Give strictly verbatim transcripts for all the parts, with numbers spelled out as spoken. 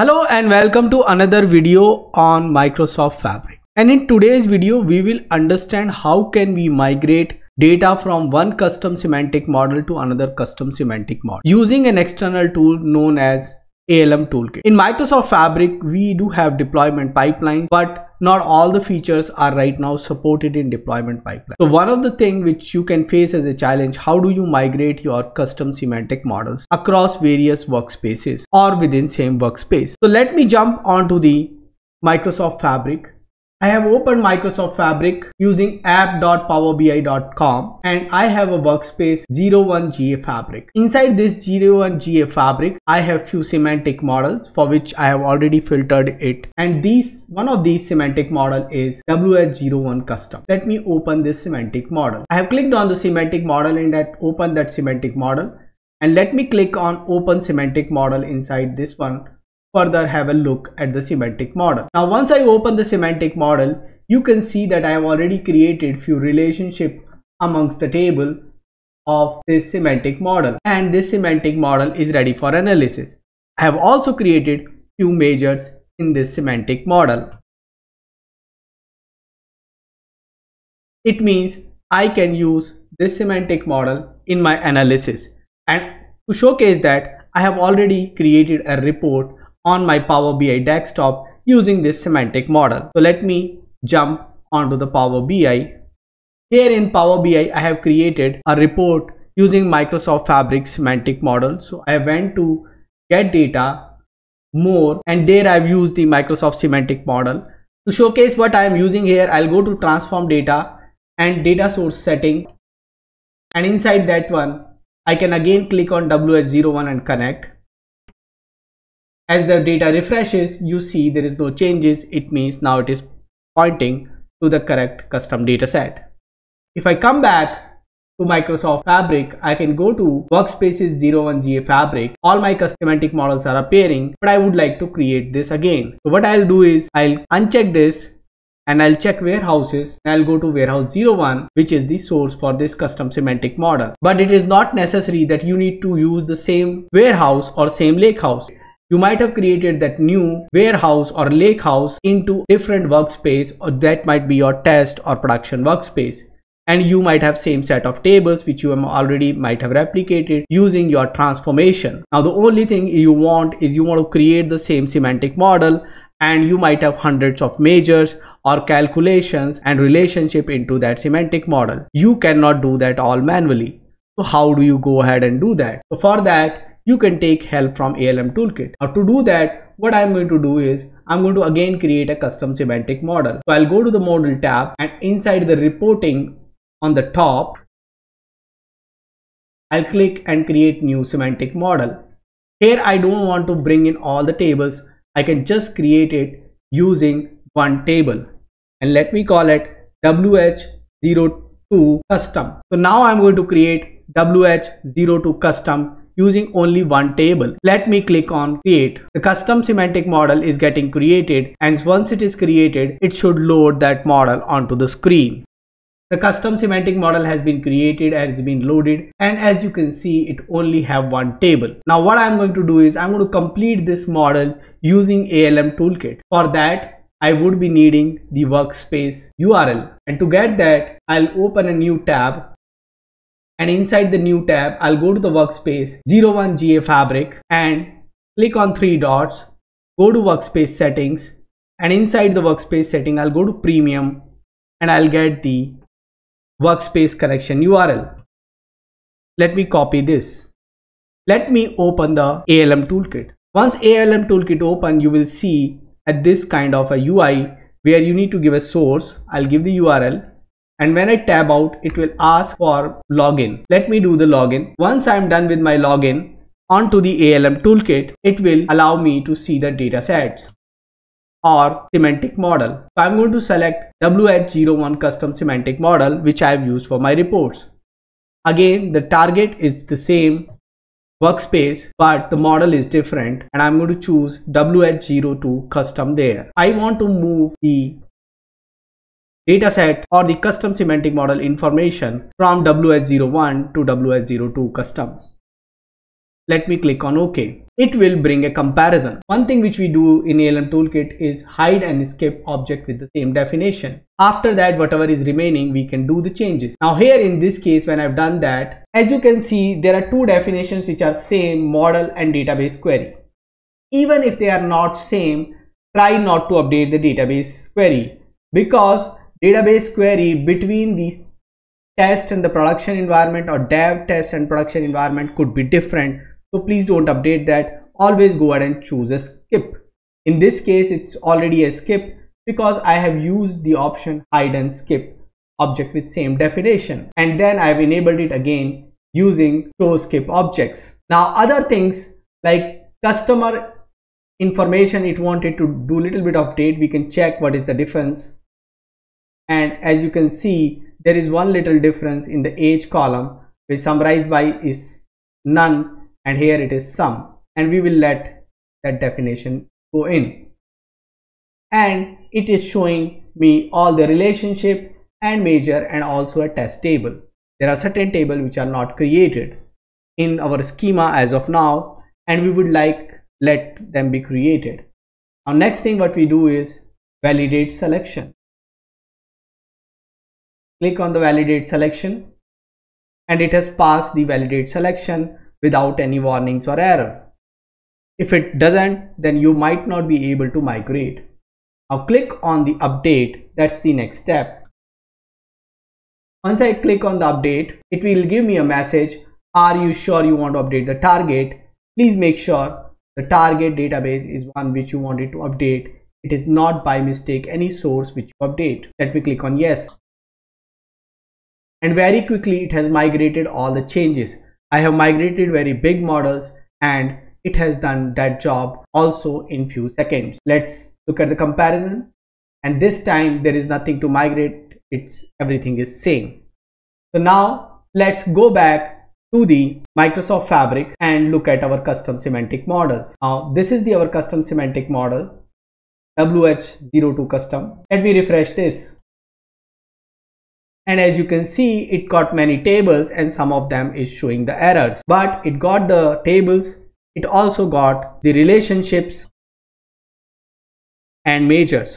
Hello and welcome to another video on Microsoft Fabric. And in today's video, we will understand how can we migrate data from one custom semantic model to another custom semantic model using an external tool known as A L M Toolkit. In Microsoft Fabric, we do have deployment pipelines, but not all the features are right now supported in deployment pipeline. So one of the things which you can face as a challenge, how do you migrate your custom semantic models across various workspaces or within same workspace? So let me jump onto the Microsoft Fabric. I have opened Microsoft Fabric using app dot power B I dot com and I have a workspace zero one G A Fabric. Inside this zero one G A Fabric, I have few semantic models for which I have already filtered it. And these, one of these semantic model is W H zero one custom. Let me open this semantic model. I have clicked on the semantic model and that open that semantic model. And let me click on open semantic model inside this one. Further have a look at the semantic model. Now once I open the semantic model, you can see that I have already created few relationship amongst the table of this semantic model, and this semantic model is ready for analysis. I have also created few measures in this semantic model. It means I can use this semantic model in my analysis, and to showcase that, I have already created a report on my Power B I desktop using this semantic model. So let me jump onto the Power B I. Here in Power B I, I have created a report using Microsoft Fabric semantic model. So I went to get data, more, and there I've used the Microsoft semantic model. To showcase what I'm using here, I'll go to transform data and data source setting. And inside that one, I can again click on W H zero one and connect. As the data refreshes, you see there is no changes. It means now it is pointing to the correct custom dataset. If I come back to Microsoft Fabric, I can go to Workspaces zero one G A Fabric. All my semantic models are appearing, but I would like to create this again. So what I'll do is I'll uncheck this and I'll check warehouses and I'll go to warehouse zero one, which is the source for this custom semantic model. But it is not necessary that you need to use the same warehouse or same lakehouse. You might have created that new warehouse or lake house into different workspace, or that might be your test or production workspace. And you might have same set of tables which you already might have replicated using your transformation. Now the only thing you want is you want to create the same semantic model, and you might have hundreds of measures or calculations and relationship into that semantic model. You cannot do that all manually. So how do you go ahead and do that? So for that, you can take help from A L M Toolkit. Now to do that, what I'm going to do is I'm going to again create a custom semantic model. So I'll go to the model tab, and inside the reporting on the top, I'll click and create new semantic model. Here I don't want to bring in all the tables. I can just create it using one table, and let me call it W H zero two custom. So now I'm going to create W H zero two custom using only one table. Let me click on create. The custom semantic model is getting created, and once it is created, it should load that model onto the screen. The custom semantic model has been created and has been loaded, and as you can see, it only have one table. Now what I'm going to do is I'm going to complete this model using A L M Toolkit. For that, I would be needing the workspace U R L, and to get that, I'll open a new tab. And inside the new tab, I'll go to the workspace zero one G A Fabric and click on three dots, go to workspace settings, and inside the workspace setting, I'll go to premium and I'll get the workspace connection U R L. Let me copy this. Let me open the A L M Toolkit. Once A L M Toolkit open, you will see at this kind of a U I where you need to give a source. I'll give the U R L. And when I tab out, it will ask for login. Let me do the login. Once I'm done with my login onto the A L M Toolkit, it will allow me to see the data sets or semantic model. So I'm going to select W H zero one custom semantic model, which I've used for my reports. Again, the target is the same workspace, but the model is different, and I'm going to choose W H zero two custom there. I want to move the dataset or the custom semantic model information from W H zero one to W H zero two custom. Let me click on OK. It will bring a comparison. One thing which we do in A L M Toolkit is hide and escape object with the same definition. After that, whatever is remaining, we can do the changes. Now here in this case, when I've done that, as you can see, there are two definitions which are same, model and database query. Even if they are not same, try not to update the database query, because database query between these test and the production environment or dev test and production environment could be different. So please don't update that. Always go ahead and choose a skip. In this case, it's already a skip because I have used the option hide and skip object with same definition, and then I've enabled it again using show skip objects. Now other things like customer information, it wanted to do little bit of update. We can check what is the difference, and as you can see, there is one little difference in the age column, which summarized by is none. And here it is sum, and we will let that definition go in, and it is showing me all the relationship and measure and also a test table. There are certain tables which are not created in our schema as of now, and we would like let them be created. Now next thing what we do is validate selection. Click on the validate selection, and it has passed the validate selection without any warnings or error. If it doesn't, then you might not be able to migrate. Now click on the update. That's the next step. Once I click on the update, it will give me a message. Are you sure you want to update the target? Please make sure the target database is one which you wanted to update. It is not by mistake any source which you update. Let me click on yes. And very quickly it has migrated all the changes. I have migrated very big models, and it has done that job also in few seconds. Let's look at the comparison, and this time there is nothing to migrate. It's everything is same. So now let's go back to the Microsoft Fabric and look at our custom semantic models. Now this is the our custom semantic model W H zero two custom. Let me refresh this. And as you can see, it got many tables, and some of them is showing the errors, but it got the tables. It also got the relationships and measures.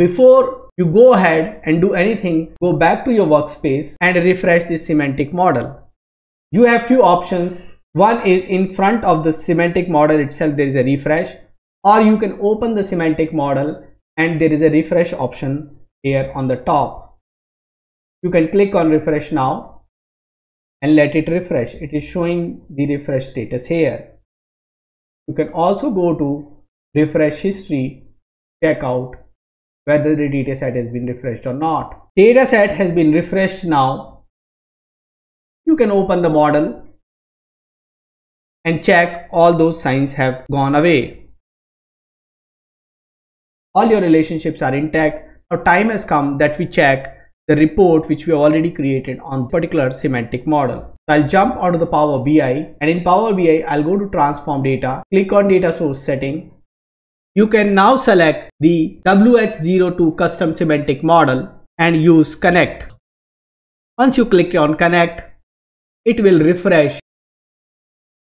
Before you go ahead and do anything, go back to your workspace and refresh this semantic model. You have few options. One is in front of the semantic model itself, there is a refresh, or you can open the semantic model and there is a refresh option here on the top. You can click on refresh now and let it refresh. It is showing the refresh status here. You can also go to refresh history, check out whether the dataset has been refreshed or not. Dataset has been refreshed now. You can open the model and check all those signs have gone away. All your relationships are intact. Now time has come that we check the report which we already created on particular semantic model. So I'll jump onto the Power B I, and in Power B I, I'll go to transform data, click on data source setting. You can now select the W H zero two custom semantic model and use connect. Once you click on connect, it will refresh.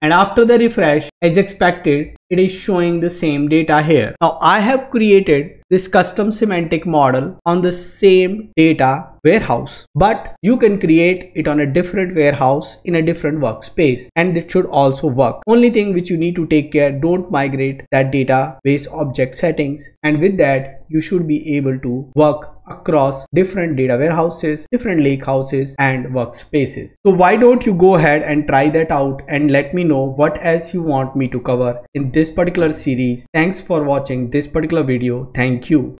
And after the refresh, as expected, it is showing the same data here. Now I have created this custom semantic model on the same data warehouse, but you can create it on a different warehouse in a different workspace, and it should also work. Only thing which you need to take care, don't migrate that database object settings, and with that you should be able to work across different data warehouses, different lake houses and workspaces. So why don't you go ahead and try that out, and let me know what else you want me to cover in this particular series. Thanks for watching this particular video. Thank you.